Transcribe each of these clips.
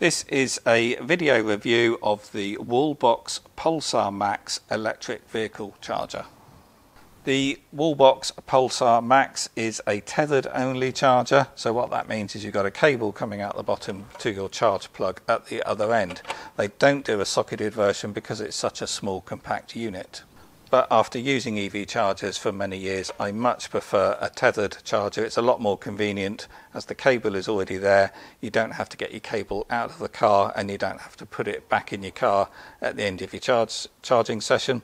This is a video review of the Wallbox Pulsar Max electric vehicle charger. The Wallbox Pulsar Max is a tethered only charger, so what that means is you've got a cable coming out the bottom to your charge plug at the other end. They don't do a socketed version because it's such a small compact unit. But after using EV chargers for many years, I much prefer a tethered charger. It's a lot more convenient as the cable is already there. You don't have to get your cable out of the car and you don't have to put it back in your car at the end of your charging session.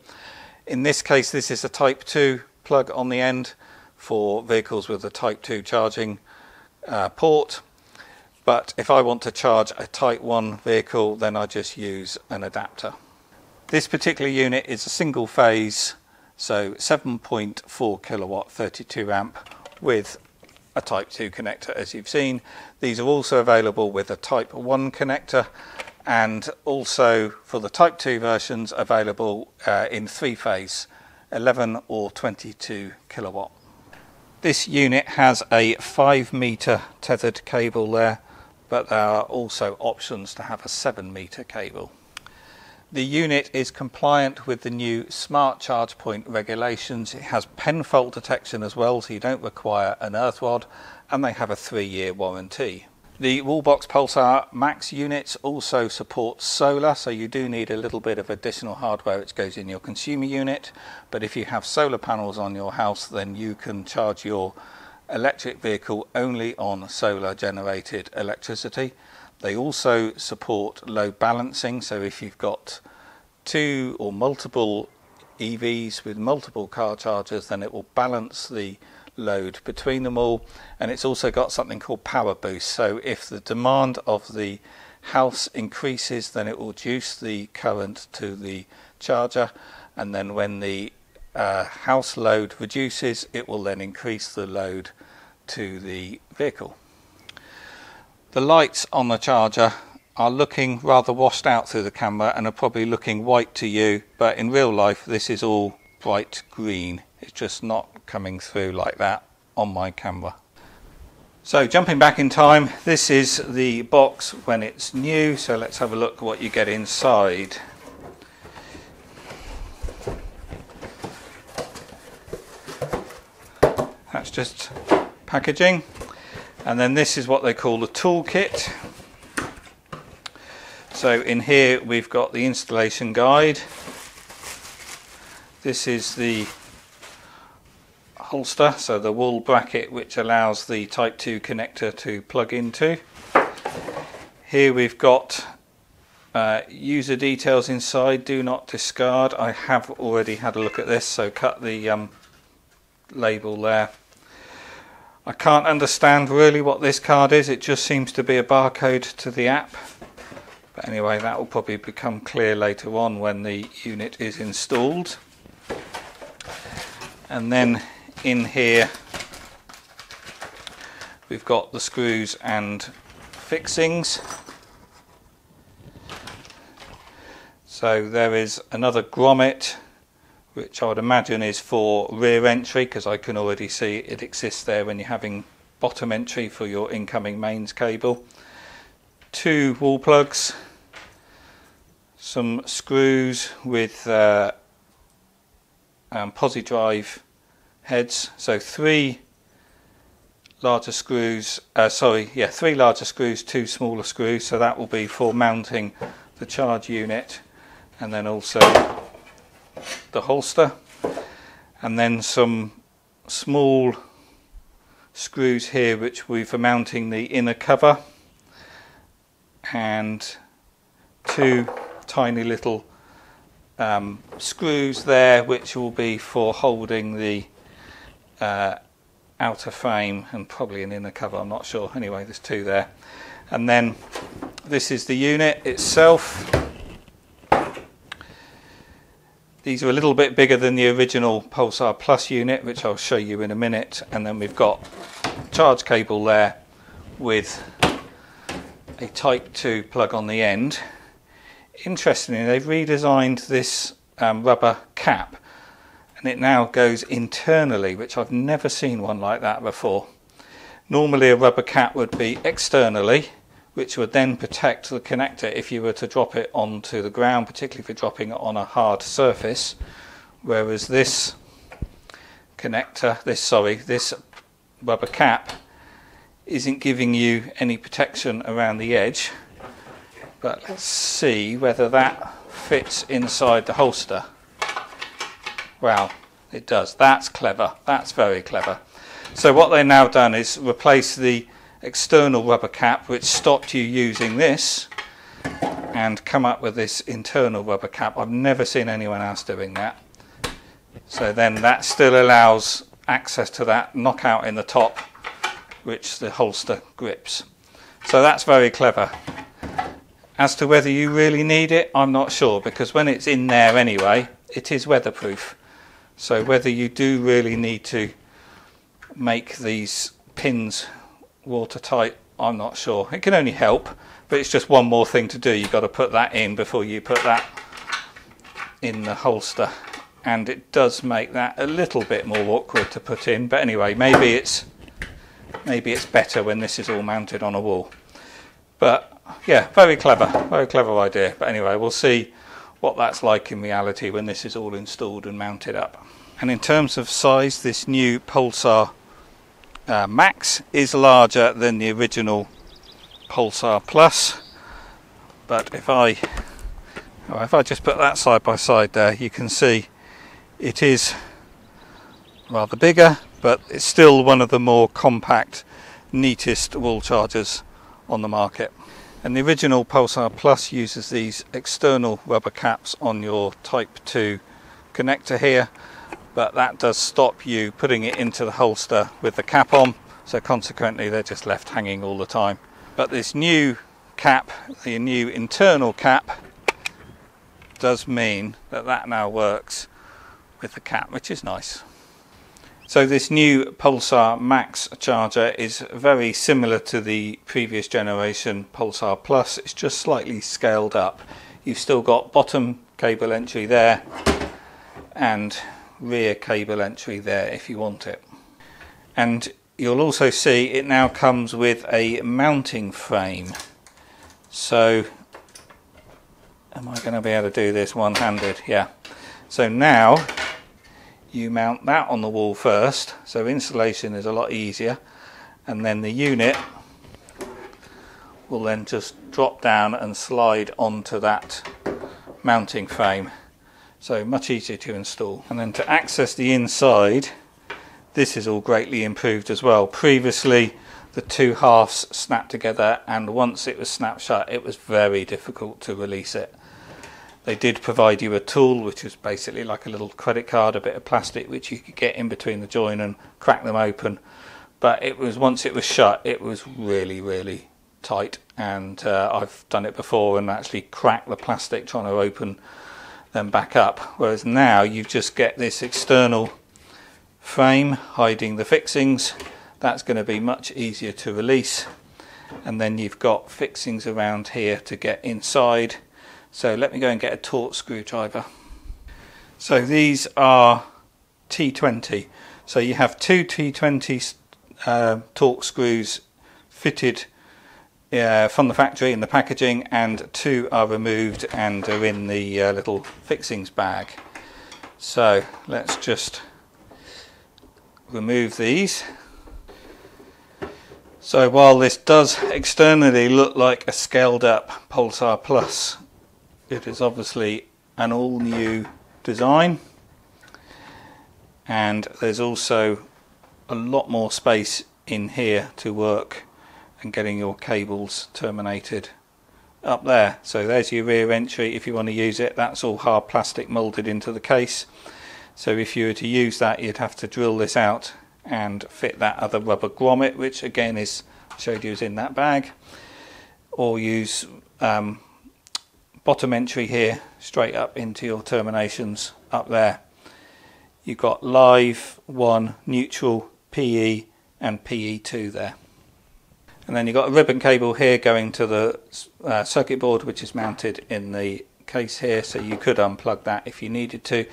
In this case, this is a Type 2 plug on the end for vehicles with a Type 2 charging port. But if I want to charge a Type 1 vehicle, then I just use an adapter. This particular unit is a single phase, so 7.4 kilowatt 32 amp with a Type 2 connector, as you've seen. These are also available with a Type 1 connector, and also for the Type 2 versions available in three phase, 11 or 22 kilowatt. This unit has a 5-meter tethered cable there, but there are also options to have a 7-meter cable. The unit is compliant with the new smart charge point regulations. It has pen fault detection as well, so you don't require an earth rod, and they have a 3-year warranty. The Wallbox Pulsar Max units also support solar, so you do need a little bit of additional hardware which goes in your consumer unit, but if you have solar panels on your house, then you can charge your electric vehicle only on solar generated electricity. They also support load balancing, so if you've got two or multiple EVs with multiple car chargers, then it will balance the load between them all. And it's also got something called power boost, so if the demand of the house increases, then it will reduce the current to the charger, and then when the house load reduces, it will then increase the load to the vehicle. The lights on the charger are looking rather washed out through the camera and are probably looking white to you, but in real life this is all bright green. It's just not coming through like that on my camera. So jumping back in time, this is the box when it's new, so let's have a look what you get inside. That's just packaging. And then this is what they call the toolkit. So in here we've got the installation guide. This is the holster, so the wall bracket which allows the Type 2 connector to plug into. Here we've got user details inside, do not discard. I have already had a look at this, so cut the label there. I can't understand really what this card is, it just seems to be a barcode to the app. But anyway, that will probably become clear later on when the unit is installed. And then in here we've got the screws and fixings. So there is another grommet, which I would imagine is for rear entry, because I can already see it exists there when you're having bottom entry for your incoming mains cable. 2 wall plugs, some screws with PosiDrive heads, so 3 larger screws, 2 smaller screws, so that will be for mounting the charge unit, and then also the holster, and then some small screws here which we for mounting the inner cover, and 2 tiny little screws there which will be for holding the outer frame and probably an inner cover, I'm not sure. Anyway, there's 2 there, and then this is the unit itself. These are a little bit bigger than the original Pulsar Plus unit, which I'll show you in a minute. And then we've got charge cable there with a Type 2 plug on the end. Interestingly, they've redesigned this rubber cap, and it now goes internally, which I've never seen one like that before. Normally a rubber cap would be externally, which would then protect the connector if you were to drop it onto the ground, particularly if you're dropping it on a hard surface. Whereas this connector, this rubber cap isn't giving you any protection around the edge. But let's see whether that fits inside the holster. Wow, it does. That's clever. That's very clever. So what they've now done is replace the external rubber cap, which stopped you using this, and come up with this internal rubber cap. I've never seen anyone else doing that. So then that still allows access to that knockout in the top, which the holster grips. So that's very clever. As to whether you really need it, I'm not sure, because when it's in there anyway, it is weatherproof. So whether you do really need to make these pins watertight, I'm not sure. It can only help, but it's just one more thing to do. You've got to put that in before you put that in the holster, and it does make that a little bit more awkward to put in. But anyway, maybe it's better when this is all mounted on a wall. But yeah, very clever idea. But anyway, we'll see what that's like in reality when this is all installed and mounted up. And in terms of size, this new Pulsar Max is larger than the original Pulsar Plus, but if I just put that side by side there, you can see it is rather bigger, but it's still one of the more compact, neatest wall chargers on the market. And the original Pulsar Plus uses these external rubber caps on your Type 2 connector here, but that does stop you putting it into the holster with the cap on, so consequently they're just left hanging all the time. But this new cap, the new internal cap, does mean that that now works with the cap, which is nice. So this new Pulsar Max charger is very similar to the previous generation Pulsar Plus. It's just slightly scaled up. You've still got bottom cable entry there and rear cable entry there if you want it. And you'll also see it now comes with a mounting frame. So am I going to be able to do this one-handed? Yeah. So now you mount that on the wall first, so installation is a lot easier, and then the unit will then just drop down and slide onto that mounting frame. So much easier to install. And then to access the inside, this is all greatly improved as well. Previously the two halves snapped together, and once it was snapped shut it was very difficult to release it. They did provide you a tool, which was basically like a little credit card, a bit of plastic, which you could get in between the join and crack them open, but it was, once it was shut, it was really tight, and I've done it before and actually cracked the plastic trying to open them back up. Whereas now you just get this external frame hiding the fixings. That's going to be much easier to release, and then you've got fixings around here to get inside. So let me go and get a Torx screwdriver. So these are T20, so you have two T20 Torx screws fitted from the factory in the packaging, and two are removed and are in the little fixings bag. So let's just remove these. So while this does externally look like a scaled up Pulsar Plus, it is obviously an all new design, and there's also a lot more space in here to work and getting your cables terminated up there. So there's your rear entry if you want to use it. That's all hard plastic molded into the case, so if you were to use that you'd have to drill this out and fit that other rubber grommet, which again is showed you is in that bag, or use bottom entry here straight up into your terminations up there. You've got live, one, neutral, PE and PE2 there. And then you've got a ribbon cable here going to the circuit board, which is mounted in the case here, so you could unplug that if you needed to.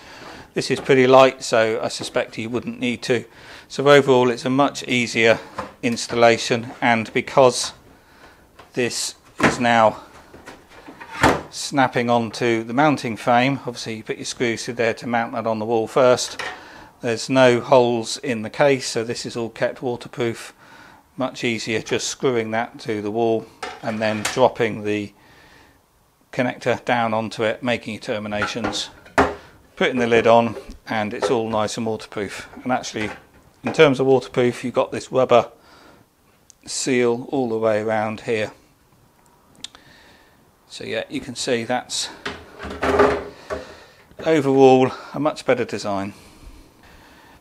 This is pretty light, so I suspect you wouldn't need to. So overall it's a much easier installation, and because this is now snapping onto the mounting frame. Obviously you put your screws through there to mount that on the wall first. There's no holes in the case, so this is all kept waterproof. Much easier just screwing that to the wall and then dropping the connector down onto it, making your terminations, putting the lid on, and it's all nice and waterproof. And actually, in terms of waterproof, you've got this rubber seal all the way around here. So yeah, you can see that's overall a much better design.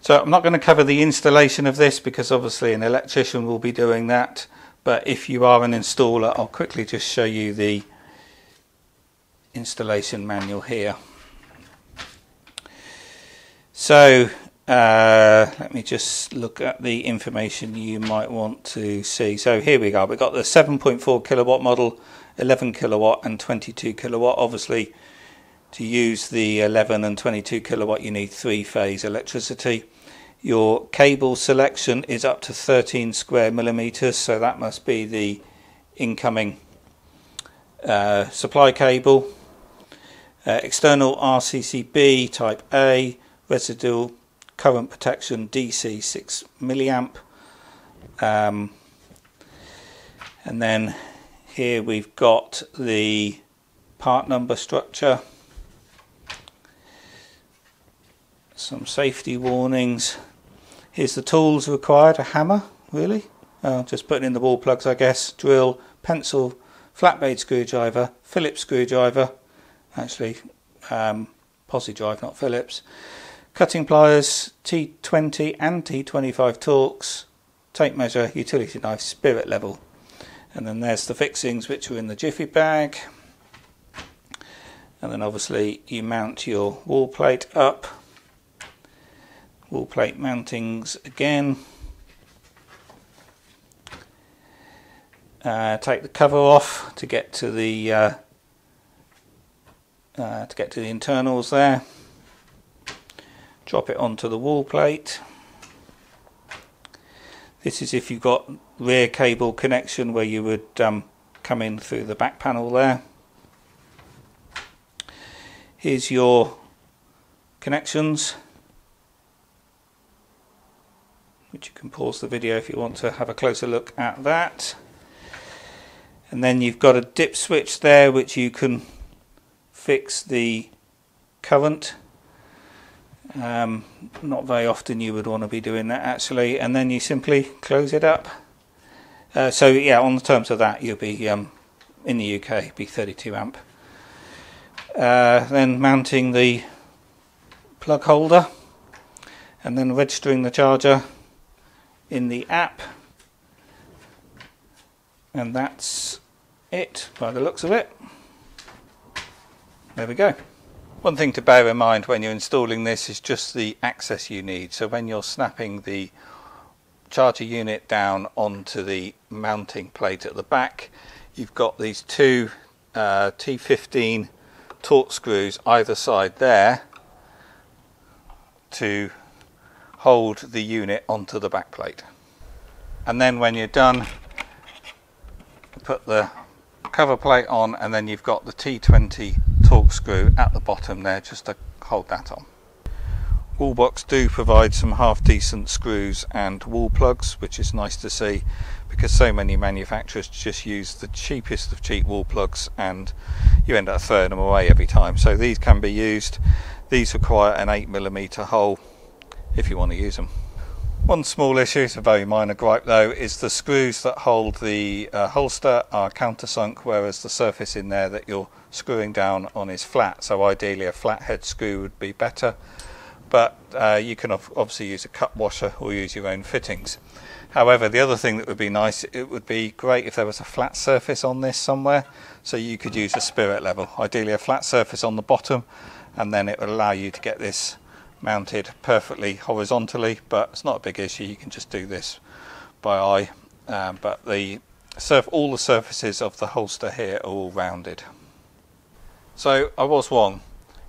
So I'm not going to cover the installation of this because obviously an electrician will be doing that, but if you are an installer, I'll quickly just show you the installation manual here. So let me just look at the information you might want to see. So here we go, we've got the 7.4 kilowatt model, 11 kilowatt and 22 kilowatt. Obviously to use the 11 and 22 kilowatt you need 3-phase electricity. Your cable selection is up to 13 square millimeters, so that must be the incoming supply cable. External RCCB type A, residual current protection DC 6 milliamp. And then here we've got the part number structure, some safety warnings. Here's the tools required, a hammer really, just putting in the ball plugs I guess, drill, pencil, flat blade screwdriver, Phillips screwdriver, actually PosiDrive not Phillips, cutting pliers, T20 and T25 Torx, tape measure, utility knife, spirit level. And then there's the fixings which are in the jiffy bag, and then obviously you mount your wall plate up. Wall plate mountings again. Take the cover off to get to the internals there. Drop it onto the wall plate. This is if you've got rear cable connection where you would come in through the back panel there. Here's your connections, which you can pause the video if you want to have a closer look at that. And then you've got a dip switch there which you can fix the current. Not very often you would want to be doing that actually, and then you simply close it up. So yeah, on the terms of that you'll be in the UK be 32 amp. Then mounting the plug holder and then registering the charger in the app, and that's it by the looks of it. There we go. One thing to bear in mind when you're installing this is just the access you need. So when you're snapping the charger unit down onto the mounting plate at the back, you've got these two T15 Torx screws either side there to hold the unit onto the back plate. And then when you're done, put the cover plate on, and then you've got the T20 Torx screw at the bottom there just to hold that on. Wallbox do provide some half decent screws and wall plugs, which is nice to see because so many manufacturers just use the cheapest of cheap wall plugs and you end up throwing them away every time. So these can be used. These require an 8mm hole if you want to use them. One small issue, it's a very minor gripe though, is the screws that hold the holster are countersunk, whereas the surface in there that you're screwing down on is flat, so ideally a flathead screw would be better, but you can obviously use a cup washer or use your own fittings. However, the other thing that would be nice, it would be great if there was a flat surface on this somewhere, so you could use a spirit level, ideally a flat surface on the bottom, and then it would allow you to get this mounted perfectly horizontally. But it's not a big issue, you can just do this by eye, but all the surfaces of the holster here are all rounded. So I was wrong,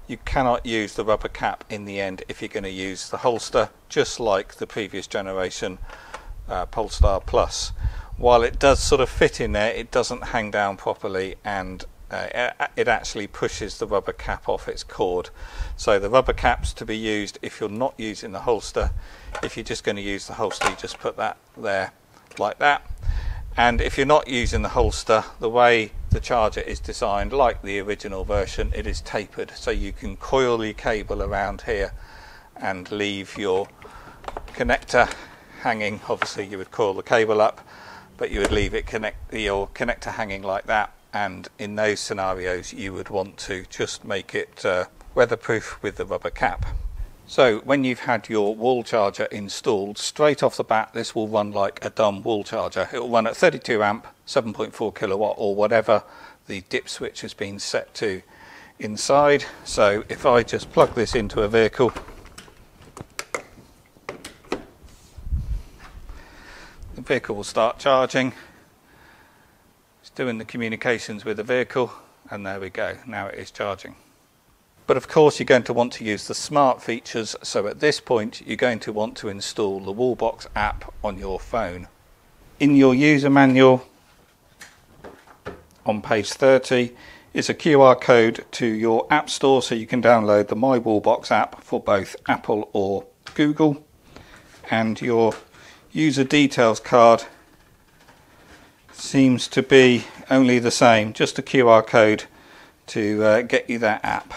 you cannot use the rubber cap in the end if you're going to use the holster, just like the previous generation Pulsar Plus. while it does sort of fit in there, it doesn't hang down properly, and it actually pushes the rubber cap off its cord. So the rubber cap's to be used if you're not using the holster. If you're just going to use the holster, you just put that there like that. And if you're not using the holster, the way the charger is designed, like the original version, it is tapered, so you can coil the cable around here and leave your connector hanging. Obviously you would coil the cable up, but you would leave it your connector hanging like that, and in those scenarios you would want to just make it weatherproof with the rubber cap. So when you've had your wall charger installed, straight off the bat this will run like a dumb wall charger. It will run at 32 amp, 7.4 kilowatt or whatever the dip switch has been set to inside. So if I just plug this into a vehicle, the vehicle will start charging. It's doing the communications with the vehicle, and there we go, now it is charging. But of course you're going to want to use the smart features, so at this point you're going to want to install the Wallbox app on your phone. In your user manual on page 30 is a QR code to your app store, so you can download the My Wallbox app for both Apple or Google, and your user details card seems to be only the same, just a QR code to get you that app.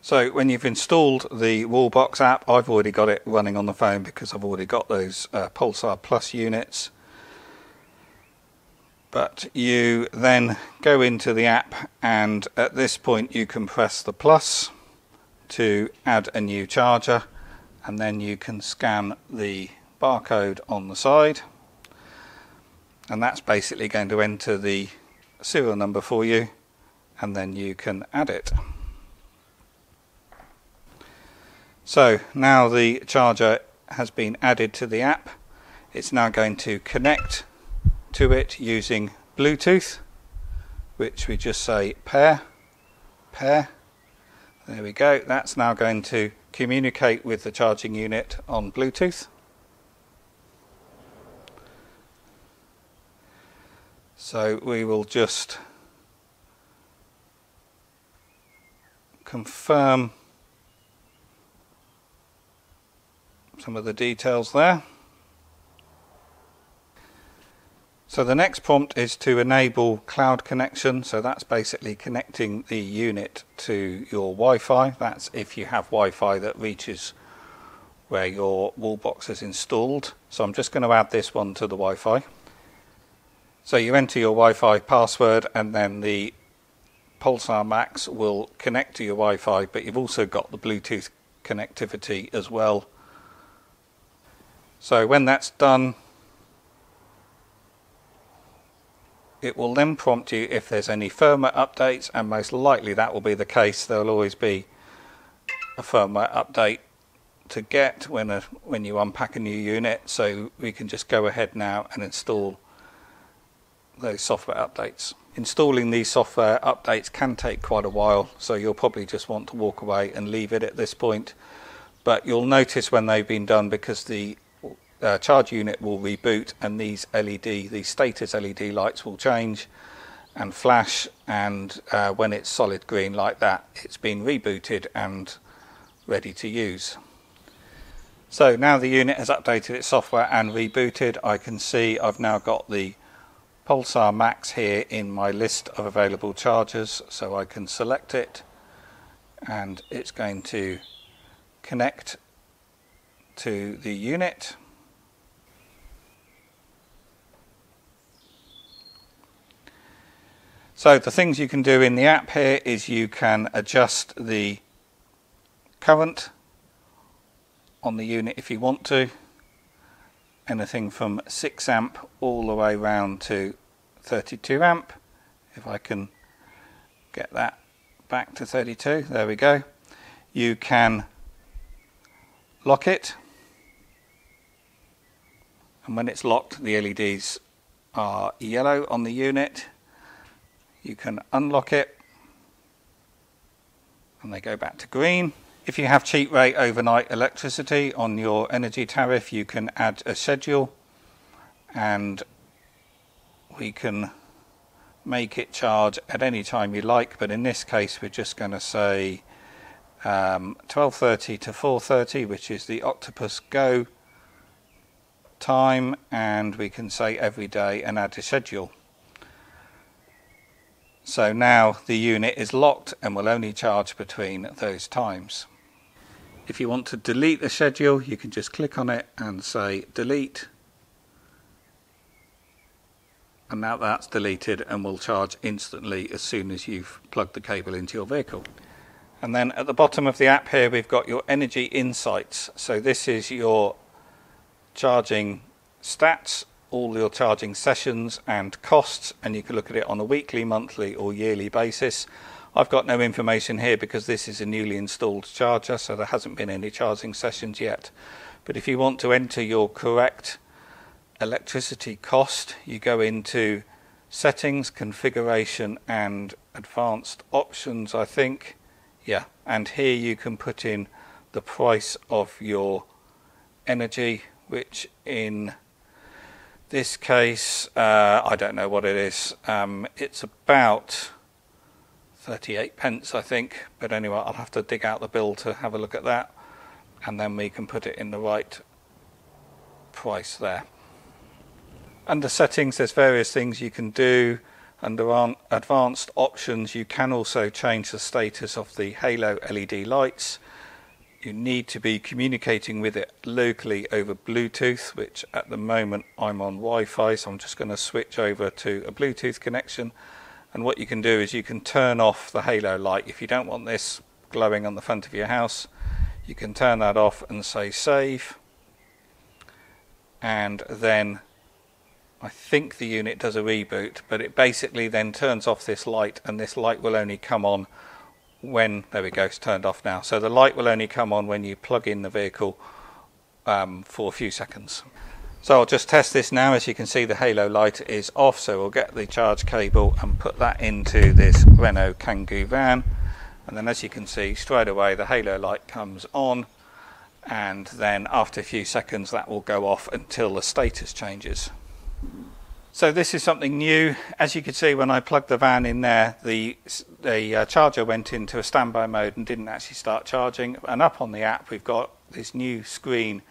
So when you've installed the Wallbox app, I've already got it running on the phone because I've already got those Pulsar Plus units. But you then go into the app, and at this point you can press the plus to add a new charger, and then you can scan the barcode on the side, and that's basically going to enter the serial number for you, and then you can add it. So now the charger has been added to the app. It's now going to connect to it using Bluetooth, which we just say pair. There we go. That's now going to communicate with the charging unit on Bluetooth. So we will just confirm some of the details there. So the next prompt is to enable cloud connection, so that's basically connecting the unit to your Wi-Fi. That's if you have Wi-Fi that reaches where your Wallbox is installed. So I'm just going to add this one to the Wi-Fi. So you enter your Wi-Fi password, and then the Pulsar Max will connect to your Wi-Fi, but you've also got the Bluetooth connectivity as well. So when that's done, it will then prompt you if there's any firmware updates, and most likely that will be the case. There will always be a firmware update to get when you unpack a new unit, so we can just go ahead now and install those software updates. Installing these software updates can take quite a while, so you'll probably just want to walk away and leave it at this point, but you'll notice when they've been done because the charge unit will reboot, and these these status LED lights will change and flash, and when it's solid green like that, it's been rebooted and ready to use. So now the unit has updated its software and rebooted. I can see I've now got the Pulsar Max here in my list of available chargers, so I can select it, and it's going to connect to the unit. So the things you can do in the app here is you can adjust the current on the unit if you want to, anything from 6 amp all the way round to 32 amp. If I can get that back to 32, there we go. You can lock it, and when it's locked the LEDs are yellow on the unit. You can unlock it and they go back to green. If you have cheap rate overnight electricity on your energy tariff, you can add a schedule, and we can make it charge at any time you like, but in this case we're just going to say 12:30 to 4:30, which is the Octopus Go time, and we can say every day and add a schedule. So now the unit is locked and will only charge between those times. If you want to delete the schedule, you can just click on it and say delete, and now that's deleted and will charge instantly as soon as you've plugged the cable into your vehicle. And then at the bottom of the app here we've got your energy insights. So this is your charging stats, all your charging sessions and costs, and you can look at it on a weekly, monthly or yearly basis. I've got no information here because this is a newly installed charger, so there hasn't been any charging sessions yet. But if you want to enter your correct electricity cost, you go into settings, configuration and advanced options, I think. Yeah, and here you can put in the price of your energy, which in this case, I don't know what it is. It's about 38p, I think. But anyway, I'll have to dig out the bill to have a look at that. And then we can put it in the right price there. Under settings, there's various things you can do. Under advanced options, you can also change the status of the halo LED lights. You need to be communicating with it locally over Bluetooth, which at the moment I'm on Wi-Fi, so I'm just going to switch over to a Bluetooth connection. And what you can do is you can turn off the halo light. If you don't want this glowing on the front of your house, you can turn that off and say save. And then I think the unit does a reboot, but it basically then turns off this light, and this light will only come on when, there we go, it's turned off now. So the light will only come on when you plug in the vehicle for a few seconds. So I'll just test this now. As you can see, the halo light is off, so we'll get the charge cable and put that into this Renault Kangoo van, and then as you can see straight away the halo light comes on, and then after a few seconds that will go off until the status changes. So this is something new. As you can see, when I plugged the van in there, the charger went into a standby mode and didn't actually start charging. And up on the app we've got this new screen,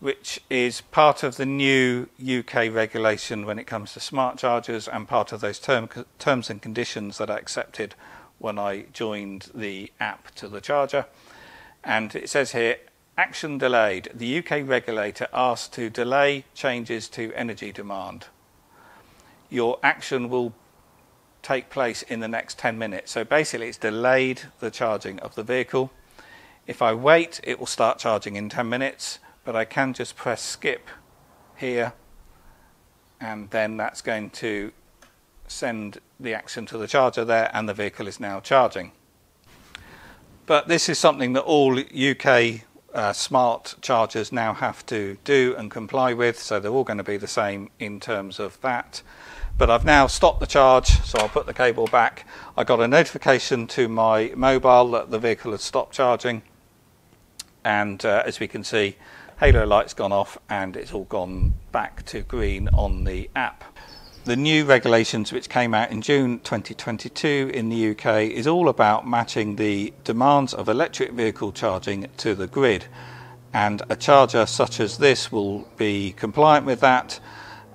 which is part of the new UK regulation when it comes to smart chargers, and part of those terms and conditions that I accepted when I joined the app to the charger. And it says here, action delayed. The UK regulator asked to delay changes to energy demand. Your action will take place in the next 10 minutes. So basically it's delayed the charging of the vehicle. If I wait, it will start charging in 10 minutes, but I can just press skip here, and then that's going to send the action to the charger there, and the vehicle is now charging. But this is something that all UK smart chargers now have to do and comply with, so they're all going to be the same in terms of that. But I've now stopped the charge, so I'll put the cable back. I got a notification to my mobile that the vehicle had stopped charging, and as we can see, halo light's gone off and it's all gone back to green on the app. The new regulations, which came out in June 2022 in the UK, is all about matching the demands of electric vehicle charging to the grid, and a charger such as this will be compliant with that.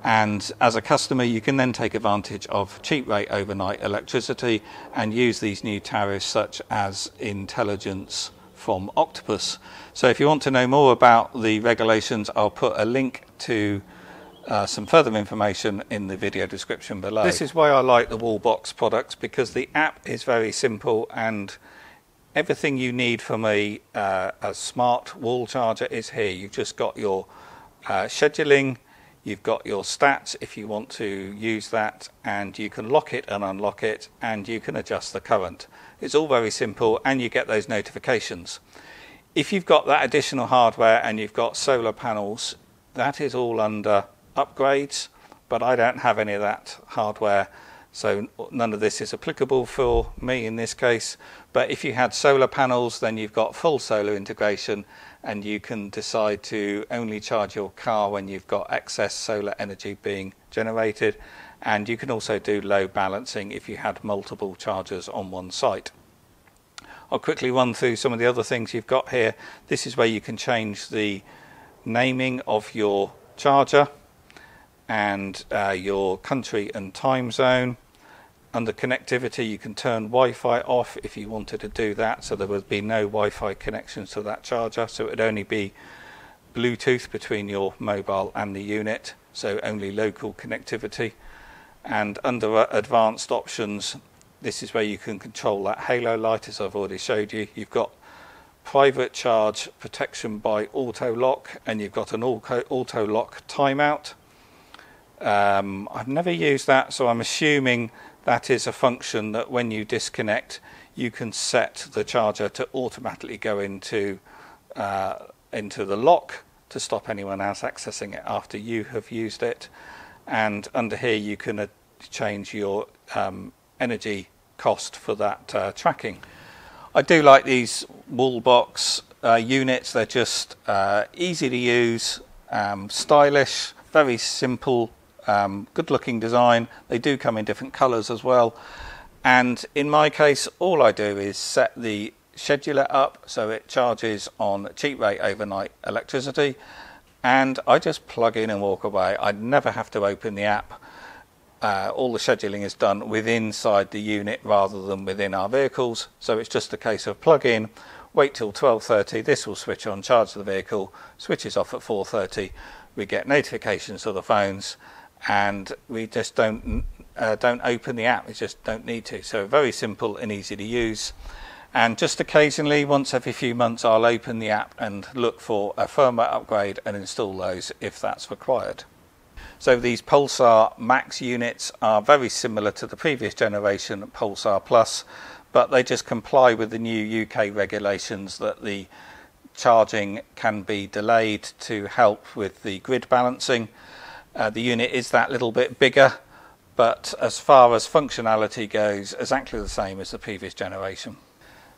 And as a customer, you can then take advantage of cheap rate overnight electricity and use these new tariffs such as Intelligence from Octopus. So if you want to know more about the regulations, I'll put a link to some further information in the video description below. This is why I like the Wallbox products, because the app is very simple, and everything you need from a smart wall charger is here. You've just got your scheduling, you've got your stats if you want to use that, and you can lock it and unlock it, and you can adjust the current. It's all very simple, and you get those notifications. If you've got that additional hardware and you've got solar panels, that is all under upgrades, but I don't have any of that hardware, So none of this is applicable for me in this case, but if you had solar panels, then you've got full solar integration and you can decide to only charge your car when you've got excess solar energy being generated, and you can also do load balancing if you had multiple chargers on one site. I'll quickly run through some of the other things you've got here. This is where you can change the naming of your charger and your country and time zone. Under connectivity, you can turn Wi-Fi off if you wanted to do that, so there would be no Wi-Fi connections to that charger, so it would only be Bluetooth between your mobile and the unit, so only local connectivity. And under advanced options, this is where you can control that halo light, as I've already showed you. You've got private charge protection by auto lock, and you've got an auto lock timeout. I've never used that, so I'm assuming that is a function that when you disconnect, you can set the charger to automatically go into the lock to stop anyone else accessing it after you have used it. And under here, you can change your energy cost for that tracking. I do like these Wallbox units. They're just easy to use, stylish, very simple, good looking design. They do come in different colors as well, and in my case all I do is set the scheduler up so it charges on cheap rate overnight electricity, and I just plug in and walk away. I never have to open the app. All the scheduling is done within inside the unit rather than within our vehicles, so it's just a case of plug in, wait till 12:30, this will switch on, charge the vehicle, switches off at 4:30. We get notifications to the phones, and we just don't open the app. We just don't need to. So very simple and easy to use. And just occasionally, once every few months, I'll open the app and look for a firmware upgrade and install those if that's required. So these Pulsar Max units are very similar to the previous generation Pulsar Plus, but they just comply with the new UK regulations that the charging can be delayed to help with the grid balancing. The unit is that little bit bigger, but as far as functionality goes, exactly the same as the previous generation.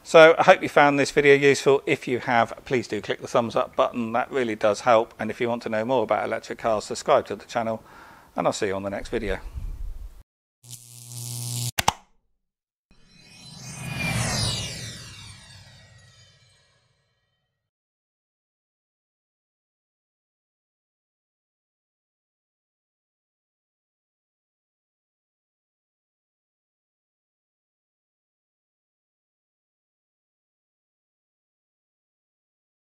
So I hope you found this video useful. If you have, please do click the thumbs up button. That really does help. And if you want to know more about electric cars, subscribe to the channel, and I'll see you on the next video.